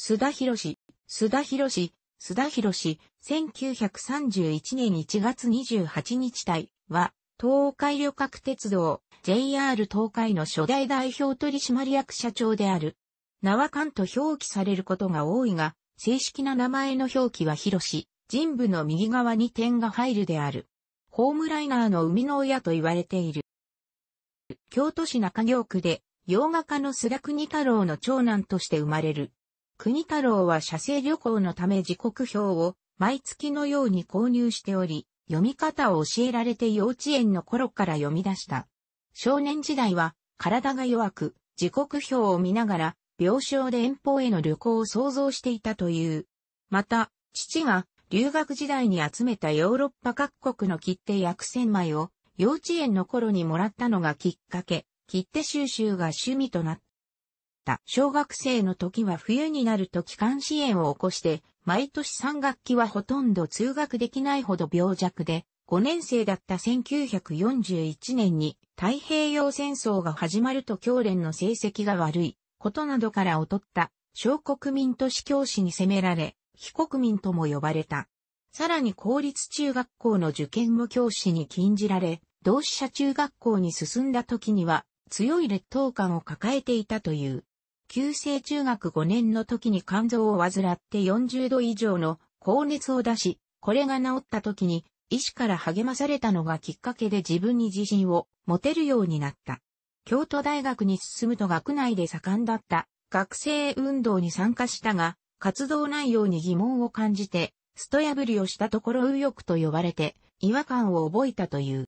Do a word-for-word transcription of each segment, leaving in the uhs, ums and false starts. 須田博、須田博、須田博、せんきゅうひゃくさんじゅういちねんいちがつにじゅうはちにち対は、東海旅客鉄道、ジェイアール 東海の初代代表取締役社長である。名はカンと表記されることが多いが、正式な名前の表記はヒロシ、人部の右側に点が入るである。ホームライナーの生みの親と言われている。京都市中京区で、洋画家の須田国太郎の長男として生まれる。国太郎は写生旅行のため時刻表を毎月のように購入しており、読み方を教えられて幼稚園の頃から読み出した。少年時代は体が弱く、時刻表を見ながら病床で遠方への旅行を想像していたという。また、父が留学時代に集めたヨーロッパ各国の切手約せんまいを幼稚園の頃にもらったのがきっかけ、切手収集が趣味となった。小学生の時は冬になると帰還支援を起こして、毎年さんがっきはほとんど通学できないほど病弱で、ごねんせいだったせんきゅうひゃくよんじゅういちねんに太平洋戦争が始まると教連の成績が悪いことなどから劣った小国民都市教師に責められ、非国民とも呼ばれた。さらに公立中学校の受験も教師に禁じられ、同志社中学校に進んだ時には強い劣等感を抱えていたという。旧制中学ごねんの時に肝臓を患ってよんじゅうど以上の高熱を出し、これが治った時に医師から励まされたのがきっかけで自分に自信を持てるようになった。京都大学に進むと学内で盛んだった学生運動に参加したが、活動内容に疑問を感じて、スト破りをしたところ右翼と呼ばれて違和感を覚えたという。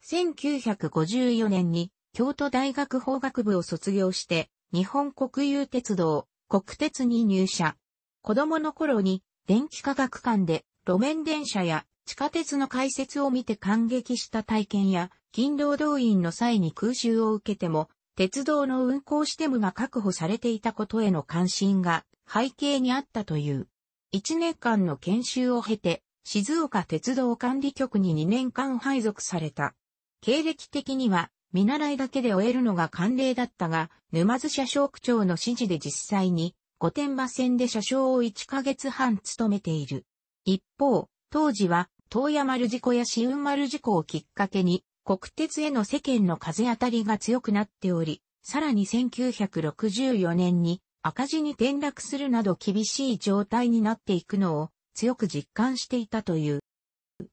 せんきゅうひゃくごじゅうよねんに京都大学法学部を卒業して、日本国有鉄道、国鉄に入社。子供の頃に電気科学館で路面電車や地下鉄の開設を見て感激した体験や、勤労動員の際に空襲を受けても、鉄道の運行システムが確保されていたことへの関心が背景にあったという。いちねんかんの研修を経て、静岡鉄道管理局ににねんかん配属された。経歴的には、見習いだけで終えるのが慣例だったが、沼津車掌区長の指示で実際に、御殿場線で車掌をいっかげつはん務めている。一方、当時は、洞爺丸事故や紫雲丸事故をきっかけに、国鉄への世間の風当たりが強くなっており、さらにせんきゅうひゃくろくじゅうよねんに赤字に転落するなど厳しい状態になっていくのを強く実感していたという。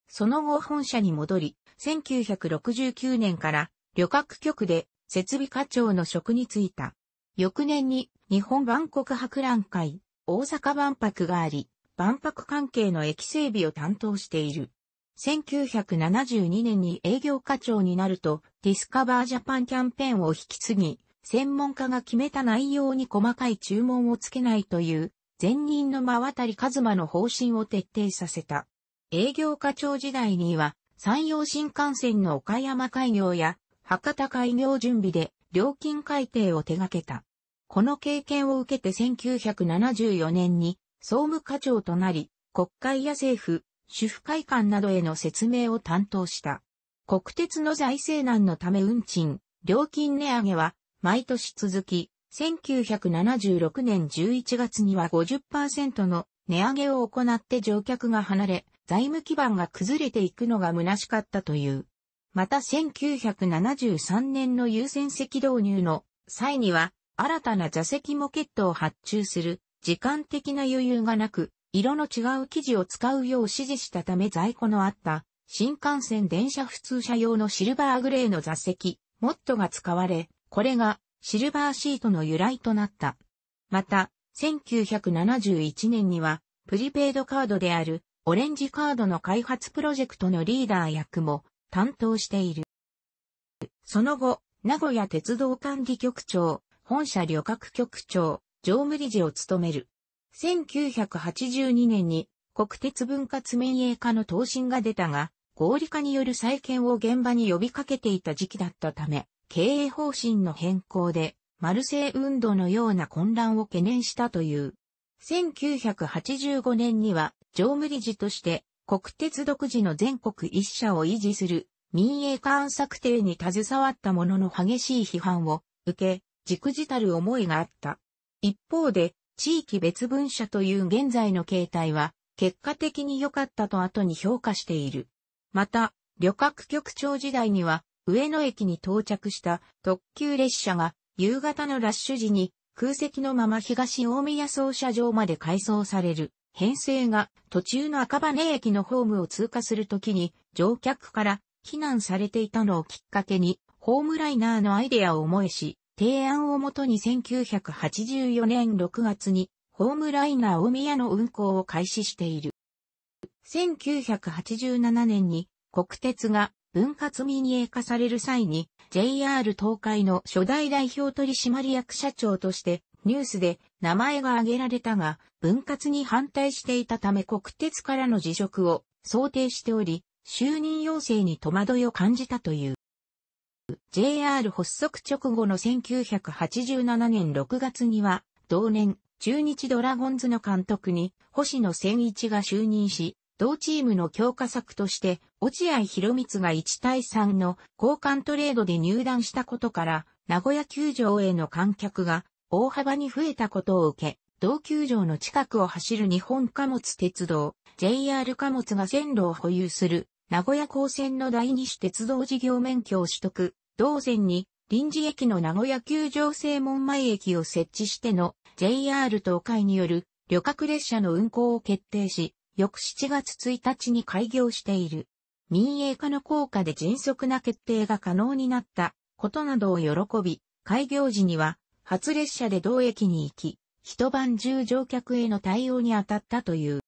その後本社に戻り、せんきゅうひゃくろくじゅうきゅうねんから、旅客局で設備課長の職に就いた。翌年に日本万国博覧会、大阪万博があり、万博関係の駅整備を担当している。せんきゅうひゃくななじゅうにねんに営業課長になると、ディスカバージャパンキャンペーンを引き継ぎ、専門家が決めた内容に細かい注文をつけないという、前任の馬渡一馬の方針を徹底させた。営業課長時代には、山陽新幹線の岡山開業や、博多開業準備で料金改定を手掛けた。この経験を受けてせんきゅうひゃくななじゅうよねんに総務課長となり、国会や政府、主婦会館などへの説明を担当した。国鉄の財政難のため運賃、料金値上げは毎年続き、せんきゅうひゃくななじゅうろくねんじゅういちがつには ごじゅっパーセント の値上げを行って乗客が離れ、財務基盤が崩れていくのが虚しかったという。またせんきゅうひゃくななじゅうさんねんの優先席導入の際には新たな座席モケットを発注する時間的な余裕がなく色の違う生地を使うよう指示したため在庫のあった新幹線電車普通車用のシルバーグレーの座席モットが使われこれがシルバーシートの由来となった。またせんきゅうひゃくななじゅういちねんにはプリペイドカードであるオレンジカードの開発プロジェクトのリーダー役も担当している。その後、名古屋鉄道管理局長、本社旅客局長、常務理事を務める。せんきゅうひゃくはちじゅうにねんに国鉄分割民営化の答申が出たが、合理化による再建を現場に呼びかけていた時期だったため、経営方針の変更で、マルセイ運動のような混乱を懸念したという。せんきゅうひゃくはちじゅうごねんには常務理事として、国鉄独自の全国一社を維持する民営化案策定に携わったものの激しい批判を受け、忸怩たる思いがあった。一方で、地域別分社という現在の形態は、結果的に良かったと後に評価している。また、旅客局長時代には、上野駅に到着した特急列車が、夕方のラッシュ時に空席のまま東大宮操車場まで回送される。編成が途中の赤羽駅のホームを通過するときに乗客から非難されていたのをきっかけにホームライナーのアイデアを思いし、提案をもとにせんきゅうひゃくはちじゅうよねんろくがつにホームライナー大宮の運行を開始している。せんきゅうひゃくはちじゅうななねんに国鉄が分割民営化される際に ジェイアール 東海の初代代表取締役社長としてニュースで名前が挙げられたが、分割に反対していたため国鉄からの辞職を想定しており、就任要請に戸惑いを感じたという。ジェイアール 発足直後のせんきゅうひゃくはちじゅうななねんろくがつには、同年、中日ドラゴンズの監督に星野仙一が就任し、同チームの強化策として、落合博満がいちたいさんの交換トレードで入団したことから、名古屋球場への観客が、大幅に増えたことを受け、同球場の近くを走る日本貨物鉄道、ジェイアール 貨物が線路を保有する、名古屋港線の第二種鉄道事業免許を取得、同線に臨時駅の名古屋球場正門前駅を設置しての ジェイアール 東海による旅客列車の運行を決定し、翌しちがつついたちに開業している。民営化の効果で迅速な決定が可能になったことなどを喜び、開業時には、初列車で同駅に行き、一晩中乗客への対応に当たったという。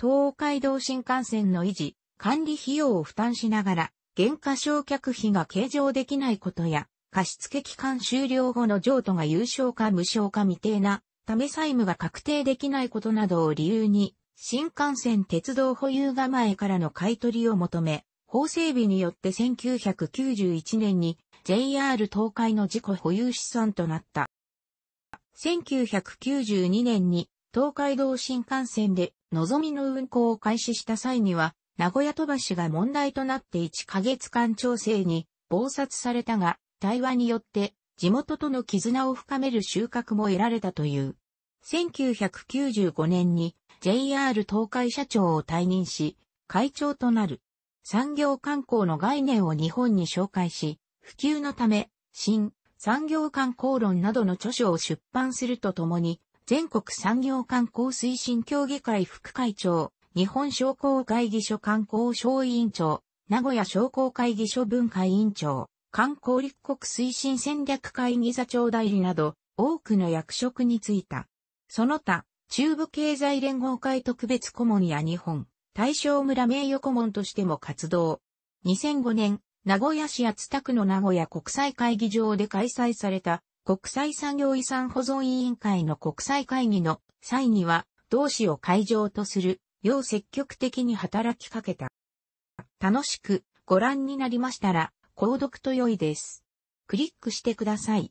東海道新幹線の維持、管理費用を負担しながら、減価償却費が計上できないことや、貸付期間終了後の譲渡が有償か無償か未定な、ため債務が確定できないことなどを理由に、新幹線鉄道保有構えからの買取を求め、法整備によってせんきゅうひゃくきゅうじゅういちねんに ジェイアール 東海の自己保有資産となった。せんきゅうひゃくきゅうじゅうにねんに東海道新幹線でのぞみの運行を開始した際には名古屋飛ばしが問題となっていっかげつかん調整に忙殺されたが、対話によって地元との絆を深める収穫も得られたという。せんきゅうひゃくきゅうじゅうごねんに ジェイアール 東海社長を退任し、会長となる。産業観光の概念を日本に紹介し、普及のため、新産業観光論などの著書を出版するとともに、全国産業観光推進協議会副会長、日本商工会議所観光小委員長、名古屋商工会議所文化委員長、観光立国推進戦略会議座長代理など、多くの役職に就いた。その他、中部経済連合会特別顧問や日本、大正村名誉顧問としても活動。にせんごねん、名古屋市熱田区の名古屋国際会議場で開催された国際産業遺産保存委員会の国際会議の際には、同市を会場とするよう積極的に働きかけた。楽しくご覧になりましたら、購読と良いです。クリックしてください。